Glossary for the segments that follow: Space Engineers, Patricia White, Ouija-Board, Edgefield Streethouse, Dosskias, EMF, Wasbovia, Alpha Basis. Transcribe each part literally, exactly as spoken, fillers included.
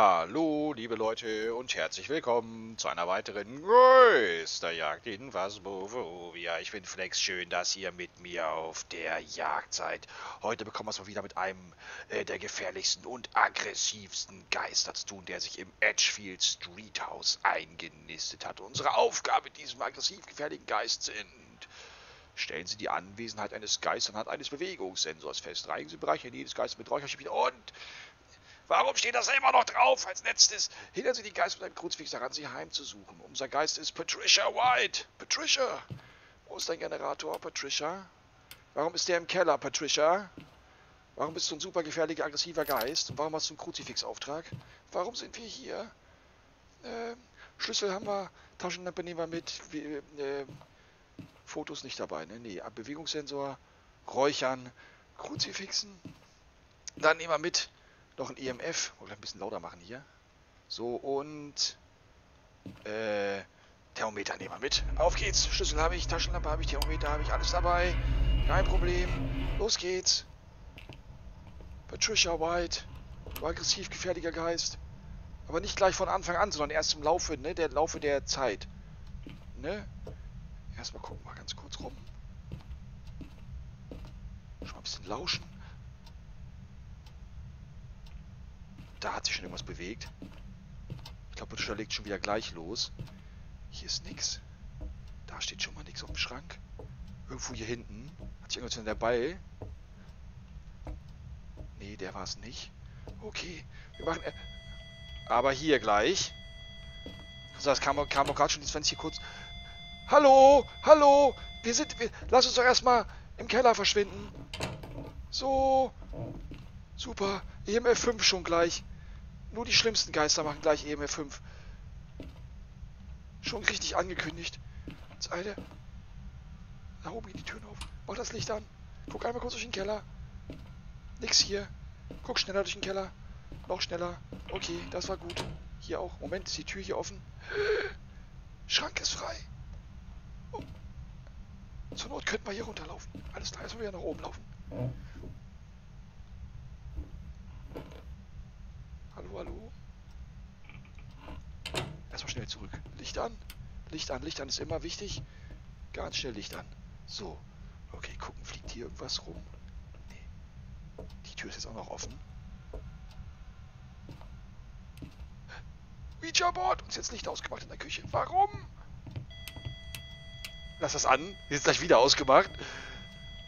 Hallo, liebe Leute und herzlich willkommen zu einer weiteren Geisterjagd in Wasbovia. Ich bin Flex, schön, dass ihr mit mir auf der Jagd seid. Heute bekommen wir es mal wieder mit einem äh, der gefährlichsten und aggressivsten Geister zu tun, der sich im Edgefield Streethouse eingenistet hat. Unsere Aufgabe mit diesem aggressiv gefährlichen Geist sind: Stellen Sie die Anwesenheit eines Geistes anhand eines Bewegungssensors fest. Reichen Sie Bereiche jedes Geistes mit Räucherspiel und... Warum steht das immer noch drauf? Als letztes hindern Sie die Geister mit einem Kruzifix daran, sie heimzusuchen. Unser Geist ist Patricia White. Patricia! Wo ist dein Generator, Patricia? Warum ist der im Keller, Patricia? Warum bist du ein super gefährlicher, aggressiver Geist? Und warum hast du einen Kruzifix-Auftrag? Warum sind wir hier? Äh, Schlüssel haben wir, Taschenlampe nehmen wir mit. Wir, äh, Fotos nicht dabei, ne? Nee, Bewegungssensor, Räuchern, Kruzifixen. Dann nehmen wir mit. Noch ein E M F. Wollen wir ein bisschen lauter machen hier. So, und... Äh... Thermometer nehmen wir mit. Auf geht's. Schlüssel habe ich, Taschenlampe habe ich, Thermometer habe ich, alles dabei. Kein Problem. Los geht's. Patricia White. Du aggressiv gefährlicher Geist. Aber nicht gleich von Anfang an, sondern erst im Laufe, ne? Der Laufe der Zeit. Ne? Erstmal gucken wir ganz kurz rum. Schon mal ein bisschen lauschen. Da hat sich schon irgendwas bewegt. Ich glaube, Patricia legt schon wieder gleich los. Hier ist nichts. Da steht schon mal nichts auf dem Schrank. Irgendwo hier hinten. Hat sich irgendwas dabei? Nee, der war es nicht. Okay, wir machen... Äh, aber hier gleich. Also das kam, kam auch gerade schon, wenn es hier kurz... Hallo, hallo, wir sind... Wir, lass uns doch erstmal im Keller verschwinden. So, super. E M F fünf schon gleich. Nur die schlimmsten Geister machen gleich E M F fünf. Schon richtig angekündigt. Das eine. Da oben geht die Türen auf. Mach das Licht an. Guck einmal kurz durch den Keller. Nix hier. Guck schneller durch den Keller. Noch schneller. Okay, das war gut. Hier auch. Moment, ist die Tür hier offen? Schrank ist frei. Oh. Zur Not könnten wir hier runterlaufen. Alles klar, jetzt müssen wir ja nach oben laufen. Hallo, hallo. Erstmal schnell zurück. Licht an. Licht an. Licht an ist immer wichtig. Ganz schnell Licht an. So. Okay, gucken. Fliegt hier irgendwas rum? Nee. Die Tür ist jetzt auch noch offen. Ouija-Board. Uns jetzt Licht ausgemacht in der Küche. Warum? Lass das an. Jetzt gleich wieder ausgemacht.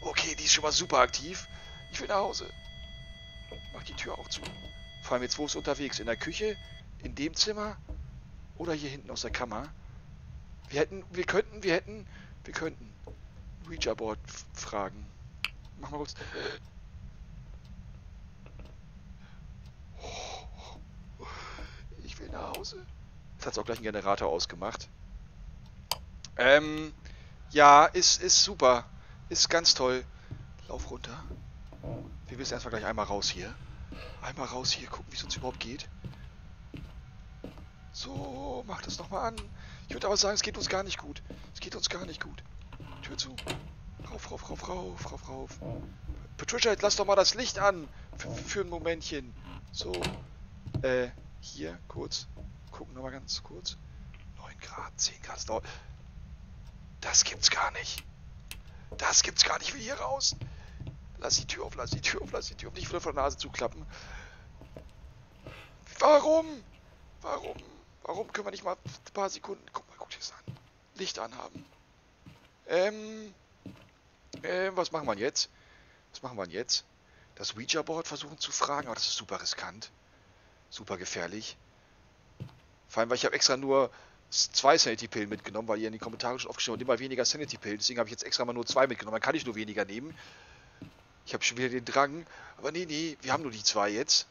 Okay, die ist schon mal super aktiv. Ich will nach Hause. Mach die Tür auch zu. Vor allem jetzt, wo ist unterwegs? In der Küche? In dem Zimmer? Oder hier hinten aus der Kammer? Wir hätten, wir könnten, wir hätten, wir könnten Ouija-Board fragen. Machen wir kurz. Ich will nach Hause. Jetzt hat es auch gleich einen Generator ausgemacht. Ähm, ja, ist, ist super. Ist ganz toll. Lauf runter. Wir müssen erstmal gleich einmal raus hier. Einmal raus hier, gucken, wie es uns überhaupt geht. So, mach das nochmal an. Ich würde aber sagen, es geht uns gar nicht gut. Es geht uns gar nicht gut. Tür zu. Rauf, rauf, rauf, rauf, rauf, rauf. Patricia, lass doch mal das Licht an. Für, für ein Momentchen. So. Äh, hier, kurz. Gucken nochmal ganz kurz. neun Grad, zehn Grad. Das dauert. Das gibt's gar nicht. Das gibt's gar nicht. Ich will hier raus. Lass die Tür auf, lass die Tür auf, lass die Tür auf. Nicht wieder von der Nase zuklappen. Warum? Warum? Warum können wir nicht mal ein paar Sekunden... Guck mal, guck dir das an. Licht anhaben. Ähm... Ähm, was machen wir jetzt? Was machen wir jetzt? Das Ouija-Board versuchen zu fragen. Aber das ist super riskant. Super gefährlich. Vor allem, weil ich habe extra nur zwei Sanity-Pillen mitgenommen, weil ihr in den Kommentaren schon aufgeschrieben habt, immer weniger Sanity-Pillen. Deswegen habe ich jetzt extra mal nur zwei mitgenommen. Dann kann ich nur weniger nehmen. Ich habe schon wieder den Drang. Aber nee, nee, wir haben nur die zwei jetzt.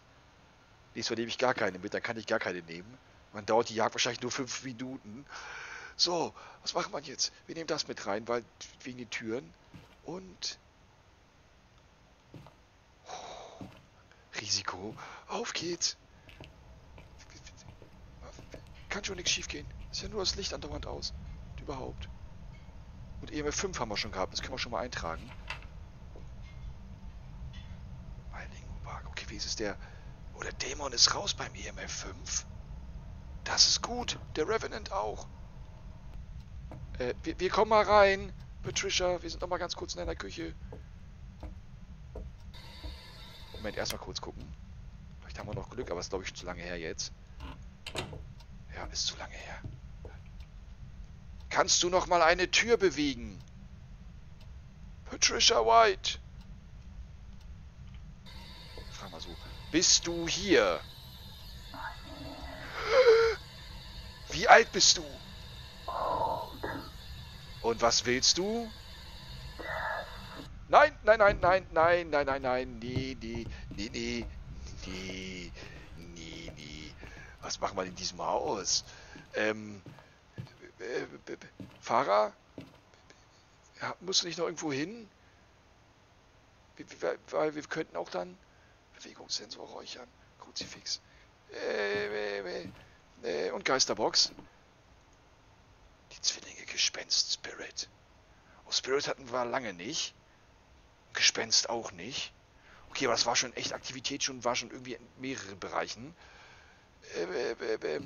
Nächstes Mal nehme ich gar keine mit, dann kann ich gar keine nehmen. Man dauert die Jagd wahrscheinlich nur fünf Minuten. So, was macht man jetzt? Wir nehmen das mit rein, weil wegen den Türen. Und... Oh, Risiko. Auf geht's. Kann schon nichts schief gehen. Ist ja nur das Licht andauernd aus. Und überhaupt. Und E M F fünf haben wir schon gehabt. Das können wir schon mal eintragen. Ist es der... Oh, der Dämon ist raus beim E M F fünf. Das ist gut. Der Revenant auch. Äh, wir, wir kommen mal rein, Patricia. Wir sind noch mal ganz kurz in deiner Küche. Moment, erstmal kurz gucken. Vielleicht haben wir noch Glück, aber es ist, glaube ich, zu lange her jetzt. Ja, ist zu lange her. Kannst du noch mal eine Tür bewegen? Patricia White. Frag mal so. Bist du hier? Wie alt bist du? Und was willst du? Nein, nein, nein, nein, nein, nein, nein, nein, nee, nee, nee, nee, nee, nee, nee. Was machen wir in diesem Haus? Ähm, äh, Fahrer? Ja, musst du nicht noch irgendwo hin? Weil wir, wir, wir könnten auch dann Bewegungssensor räuchern. Kruzifix. Äh, äh, äh, und Geisterbox. Die Zwillinge Gespenst, Spirit. Oh, Spirit hatten wir lange nicht. Gespenst auch nicht. Okay, aber das war schon echt Aktivität, schon war schon irgendwie in mehreren Bereichen. Äh, äh, äh,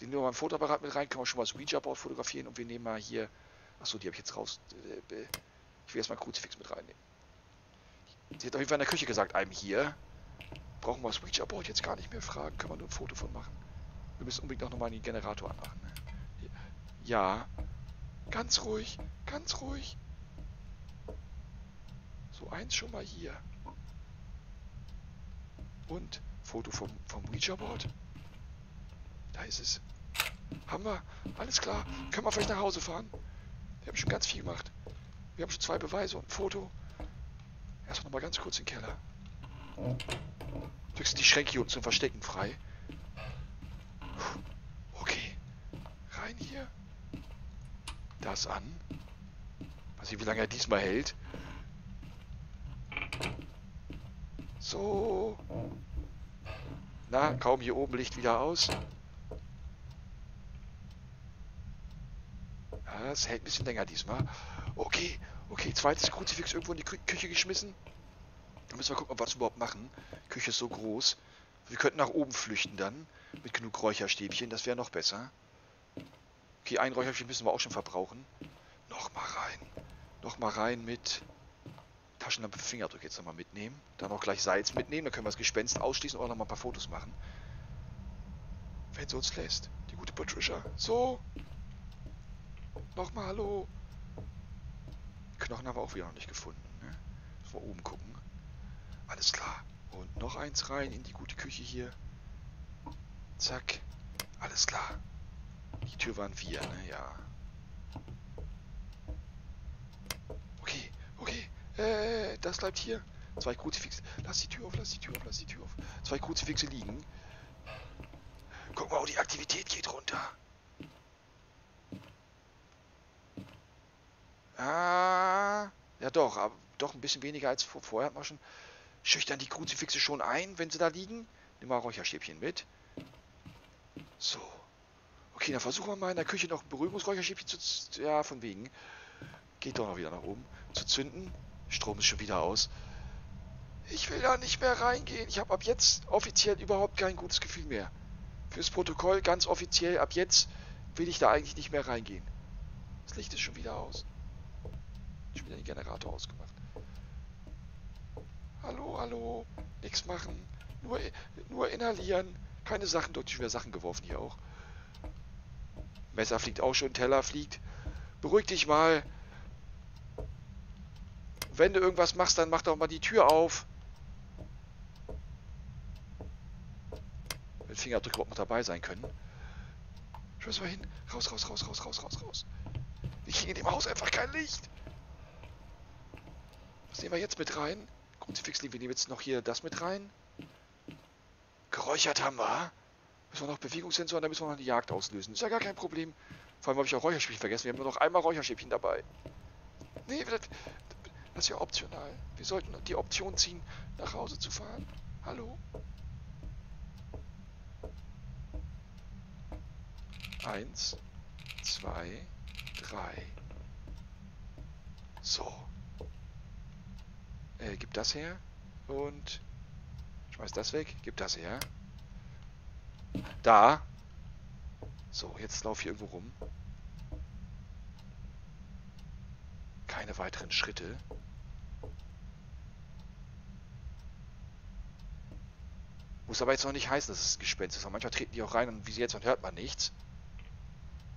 die nehmen wir mal im Fotoapparat mit rein, können wir schon mal das Ouija-Board fotografieren und wir nehmen mal hier. Achso, die habe ich jetzt raus. Äh, äh, ich will erstmal einen Kruzifix mit reinnehmen. Sie hat auf jeden Fall in der Küche gesagt, einem hier. Brauchen wir das Ouija-Board jetzt gar nicht mehr fragen, können wir nur ein Foto von machen. Wir müssen unbedingt auch nochmal den Generator anmachen. Ja. Ganz ruhig, ganz ruhig. So, eins schon mal hier. Und Foto vom, vom Ouija-Board. Da ist es. Haben wir. Alles klar. Können wir vielleicht nach Hause fahren? Wir haben schon ganz viel gemacht. Wir haben schon zwei Beweise und ein Foto. Erstmal nochmal ganz kurz in den Keller. Drückst die Schränke hier unten zum Verstecken frei. Puh. Okay. Rein hier. Das an. Mal sehen, wie lange er diesmal hält. So. Na, kaum hier oben Licht wieder aus. Ja, das hält ein bisschen länger diesmal. Okay, okay. Zweites Kruzifix irgendwo in die Kü Küche geschmissen. Da müssen wir gucken, ob wir das überhaupt machen. Die Küche ist so groß. Wir könnten nach oben flüchten dann. Mit genug Räucherstäbchen. Das wäre noch besser. Okay, ein Räucherchen müssen wir auch schon verbrauchen. Nochmal rein. Nochmal rein mit Taschenlampe, Fingerdruck jetzt nochmal mitnehmen. Dann auch gleich Salz mitnehmen. Dann können wir das Gespenst ausschließen und auch nochmal ein paar Fotos machen. Wenn sie uns lässt. Die gute Patricia. So. Nochmal hallo. Knochen haben wir auch wieder noch nicht gefunden. Ne? Vor oben gucken. Alles klar. Und noch eins rein in die gute Küche hier. Zack. Alles klar. Die Tür waren vier, ne? Ja. Okay, okay. Äh, das bleibt hier. Zwei Kruzifixe. Lass die Tür auf, lass die Tür auf, lass die Tür auf. Zwei Kruzifixe liegen. Guck mal, oh, die Aktivität geht runter. Ah, ja doch, aber doch ein bisschen weniger als vor, vorher hat man schon. Schüchtern die Kruzifixe schon ein, wenn sie da liegen. Nimm mal Räucherstäbchen mit. So. Okay, dann versuchen wir mal in der Küche noch ein Beruhigungsräucherstäbchen zu... Ja, von wegen. Geht doch noch wieder nach oben. Zu zünden. Strom ist schon wieder aus. Ich will da nicht mehr reingehen. Ich habe ab jetzt offiziell überhaupt kein gutes Gefühl mehr. Fürs Protokoll ganz offiziell. Ab jetzt will ich da eigentlich nicht mehr reingehen. Das Licht ist schon wieder aus. Schon wieder den Generator ausgemacht. Hallo, hallo. Nichts machen. Nur, nur inhalieren. Keine Sachen. Dort schon wieder Sachen geworfen hier auch. Messer fliegt auch schon, Teller fliegt. Beruhig dich mal. Wenn du irgendwas machst, dann mach doch mal die Tür auf. Mit Fingerdrücken auch noch dabei sein können. Schau mal hin. Raus, raus, raus, raus, raus, raus, raus. Wir kriegen in dem Haus einfach kein Licht. Was nehmen wir jetzt mit rein? Kruzifix, wir nehmen jetzt noch hier das mit rein. Geräuchert haben wir. Müssen wir noch Bewegungssensor und dann müssen wir noch eine Jagd auslösen. Ist ja gar kein Problem. Vor allem habe ich auch Räucherstäbchen vergessen. Wir haben nur noch einmal Räucherstäbchen dabei. Nee, das, das ist ja optional. Wir sollten die Option ziehen, nach Hause zu fahren. Hallo? Eins, zwei, drei. So. Äh, gib das her. Und schmeiß das weg. Gib das her. Da. So, jetzt laufe ich irgendwo rum. Keine weiteren Schritte. Muss aber jetzt noch nicht heißen, dass es ein Gespenst ist. Und manchmal treten die auch rein und wie sie jetzt, dann hört man nichts.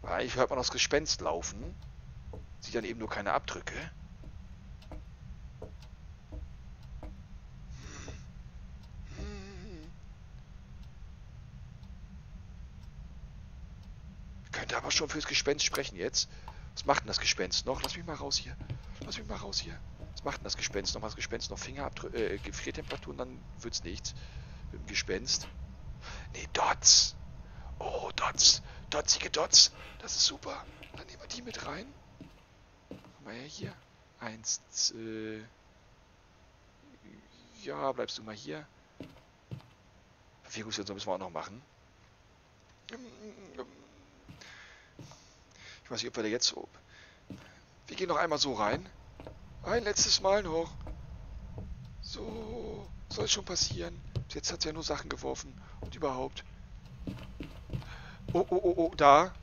Weil ich hört man das Gespenst laufen. Sieht dann eben nur keine Abdrücke. Ich könnte aber schon fürs Gespenst sprechen jetzt. Was macht denn das Gespenst noch? Lass mich mal raus hier. Lass mich mal raus hier. Was macht denn das Gespenst noch? Was Gespenst noch? Fingerabdrücke, äh, Gefriertemperaturen, dann wird's nichts. Mit dem Gespenst. Nee, Dots. Oh, Dots. Dotzige Dots. Das ist super. Dann nehmen wir die mit rein. Machen wir ja hier. Eins, zwei. Ja, bleibst du mal hier. Verwirrungswürze müssen wir auch noch machen. Ich weiß nicht, ob wir da jetzt so... Wir gehen noch einmal so rein. Ein letztes Mal noch. So. Soll schon passieren. Bis jetzt hat sie ja nur Sachen geworfen. Und überhaupt. Oh, oh, oh, oh, da.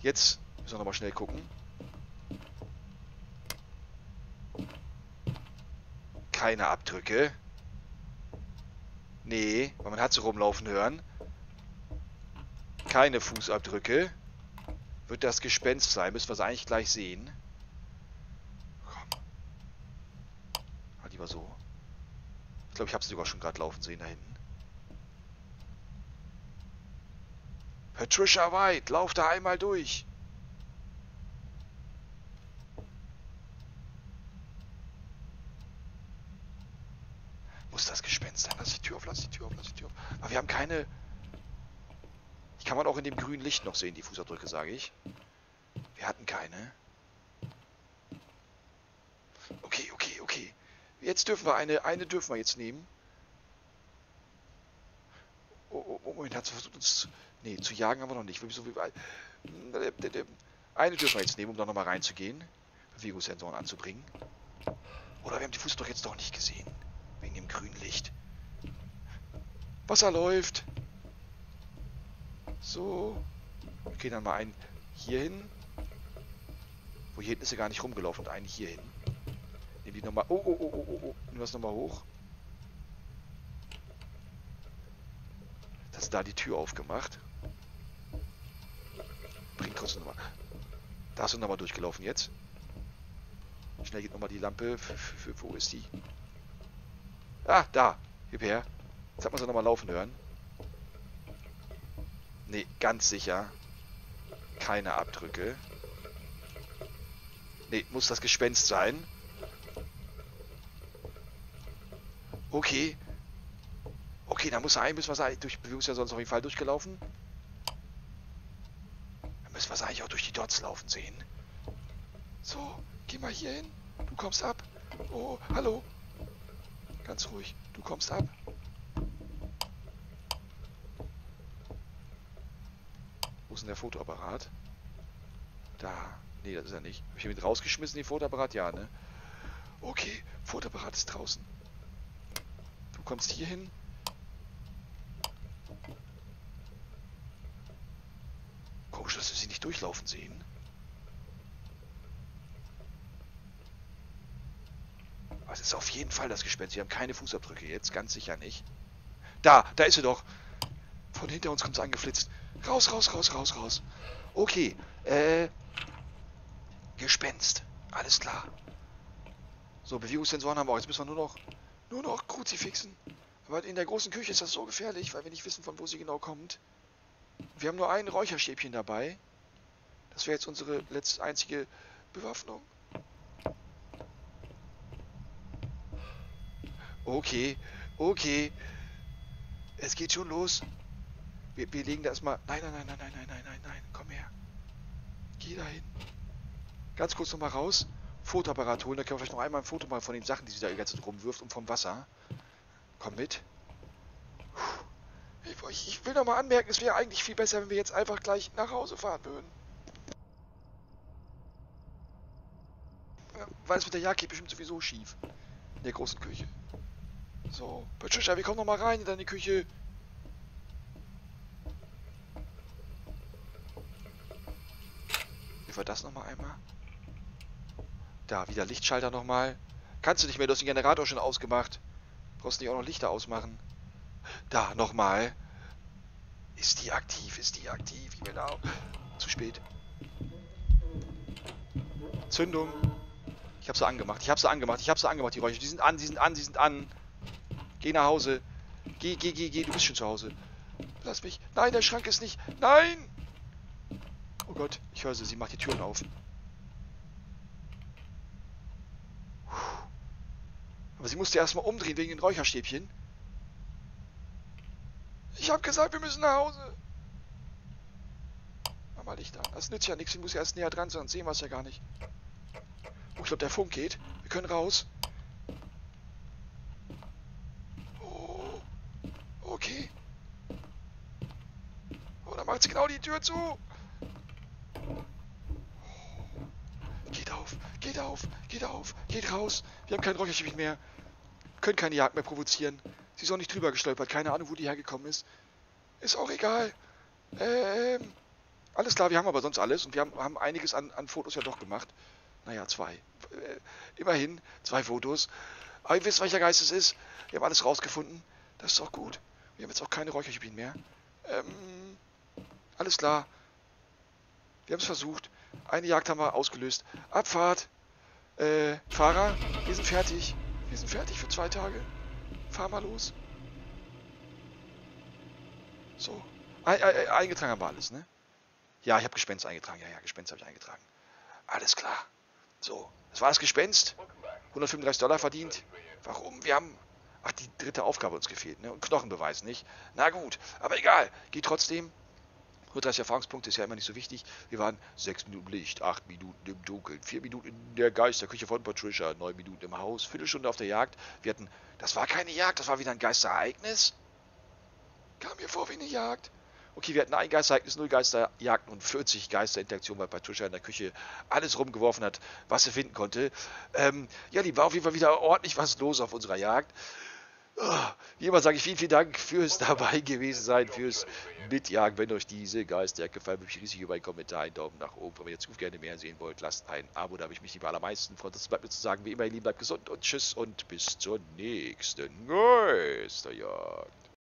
Jetzt müssen wir nochmal schnell gucken. Keine Abdrücke. Nee, weil man hat sie rumlaufen hören. Keine Fußabdrücke. Wird das Gespenst sein? Müssen wir es eigentlich gleich sehen. Komm. Halt lieber so. Ich glaube, ich habe sie sogar schon gerade laufen sehen da hinten. Patricia White, lauf da einmal durch. Muss das Gespenst sein? Lass die Tür auf, lass die Tür auf, lass die Tür auf. Aber wir haben keine... Die kann man auch in dem grünen Licht noch sehen, die Fußabdrücke, sage ich. Wir hatten keine. Okay, okay, okay. Jetzt dürfen wir eine, eine dürfen wir jetzt nehmen. Oh, oh, Moment, hat sie versucht uns... Nee, zu jagen haben wir noch nicht. Eine dürfen wir jetzt nehmen, um da nochmal reinzugehen. Bewegungssensoren anzubringen. Oder wir haben die Fuß doch jetzt doch nicht gesehen. Wegen dem grünen Licht. Wasser läuft. So. Wir gehen dann mal einen hier hin. Wo hier hinten ist sie gar nicht rumgelaufen. Und einen hier hin. Nehmen die nochmal... Oh, oh, oh, oh, oh, oh. Nehmen wir es nochmal hoch. Da die Tür aufgemacht. Bringt trotzdem nochmal. Da ist er nochmal durchgelaufen jetzt. Schnell geht nochmal die Lampe. F -f -f wo ist die? Ah, da. Gib her. Jetzt hat man sie nochmal laufen hören. Nee, ganz sicher. Keine Abdrücke. Nee, muss das Gespenst sein. Okay. Okay, da muss er ein, müssen wir es eigentlich durch Bewegungsjahr sonst auf jeden Fall durchgelaufen. Dann müssen wir es eigentlich auch durch die Dots laufen sehen. So, geh mal hier hin. Du kommst ab. Oh, hallo. Ganz ruhig. Du kommst ab. Wo ist denn der Fotoapparat? Da. Nee, das ist er nicht. Habe ich ihn mit rausgeschmissen, den Fotoapparat? Ja, ne? Okay, Fotoapparat ist draußen. Du kommst hier hin. Dass wir sie nicht durchlaufen sehen. Aber es ist auf jeden Fall das Gespenst. Wir haben keine Fußabdrücke jetzt, ganz sicher nicht. Da, da ist sie doch. Von hinter uns kommt es angeflitzt. Raus, raus, raus, raus, raus. Okay, äh... Gespenst, alles klar. So, Bewegungssensoren haben wir auch. Jetzt müssen wir nur noch, nur noch Kruzifixen. Aber in der großen Küche ist das so gefährlich, weil wir nicht wissen, von wo sie genau kommt. Wir haben nur ein Räucherstäbchen dabei. Das wäre jetzt unsere letzte einzige Bewaffnung. Okay, okay. Es geht schon los. Wir, wir legen da erstmal... Nein, nein, nein, nein, nein, nein, nein, nein, nein. Komm her. Geh da hin. Ganz kurz nochmal raus. Fotoapparat holen. Da können wir vielleicht noch einmal ein Foto machen von den Sachen, die sie da die ganze Zeit rumwirft und vom Wasser. Komm mit. Puh. Ich will nochmal anmerken, es wäre eigentlich viel besser, wenn wir jetzt einfach gleich nach Hause fahren würden. Weil es mit der Jagd geht bestimmt sowieso schief. In der großen Küche. So, Patricia, wir kommen nochmal rein in deine Küche. wir das nochmal einmal. Da, wieder Lichtschalter nochmal. Kannst du nicht mehr, du hast den Generator schon ausgemacht. Brauchst nicht auch noch Lichter ausmachen. Da, nochmal. Ist die aktiv, ist die aktiv. Genau. Zu spät. Zündung. Ich hab sie angemacht, ich hab sie angemacht, ich hab sie angemacht, die Räuche. Die sind an, die sind an, die sind an. Geh nach Hause. Geh, geh, geh, geh, du bist schon zu Hause. Lass mich. Nein, der Schrank ist nicht. Nein! Oh Gott, ich höre sie, sie macht die Türen auf. Aber sie musste erstmal umdrehen wegen den Räucherstäbchen. Ich hab gesagt, wir müssen nach Hause. Mach mal Licht an. Das nützt ja nichts, sie muss ja erst näher dran, sonst sehen wir es ja gar nicht. Oh, ich glaube, der Funk geht. Wir können raus. Oh, okay. Oh, da macht sie genau die Tür zu. Oh, geht auf, geht auf, geht auf, geht raus. Wir haben kein Räucherstäbchen mehr. Wir können keine Jagd mehr provozieren. Sie ist auch nicht drüber gestolpert. Keine Ahnung, wo die hergekommen ist. Ist auch egal. Ähm, alles klar, wir haben aber sonst alles. Und wir haben, haben einiges an, an Fotos ja doch gemacht. Naja, zwei. Äh, immerhin, zwei Fotos. Aber ihr wisst, welcher Geist es ist. Wir haben alles rausgefunden. Das ist auch gut. Wir haben jetzt auch keine Räucherstäbchen mehr. Ähm, alles klar. Wir haben es versucht. Eine Jagd haben wir ausgelöst. Abfahrt. Äh, Fahrer, wir sind fertig. Wir sind fertig für zwei Tage. Fahr mal los. So. E e eingetragen haben wir alles, ne? Ja, ich habe Gespenst eingetragen. Ja, ja, Gespenst habe ich eingetragen. Alles klar. So. Das war das Gespenst. hundertfünfunddreißig Dollar verdient. Warum? Wir haben... Ach, die dritte Aufgabe uns gefehlt, ne? Und Knochenbeweis nicht. Na gut. Aber egal. Geht trotzdem. hundertdreißig Erfahrungspunkte ist ja immer nicht so wichtig. Wir waren sechs Minuten Licht, acht Minuten im Dunkeln, vier Minuten in der Geisterküche von Patricia, neun Minuten im Haus, Viertelstunde auf der Jagd. Wir hatten, das war keine Jagd, das war wieder ein Geisterereignis. Kam mir vor wie eine Jagd. Okay, wir hatten ein Geisterereignis, null Geisterjagden und vierzig Geisterinteraktionen, weil Patricia in der Küche alles rumgeworfen hat, was sie finden konnte. Ähm, ja, die war auf jeden Fall wieder ordentlich was los auf unserer Jagd. Wie immer sage ich vielen, vielen Dank fürs dabei gewesen sein, fürs Mitjagen. Wenn euch diese Geisterjagd gefallen, würde ich riesig über einen Kommentar, einen Daumen nach oben. Wenn ihr jetzt gerne mehr sehen wollt, lasst ein Abo, da habe ich mich lieber allermeisten freut. Das bleibt mir zu sagen, wie immer, ihr Lieben, bleibt gesund und tschüss und bis zur nächsten Geisterjagd.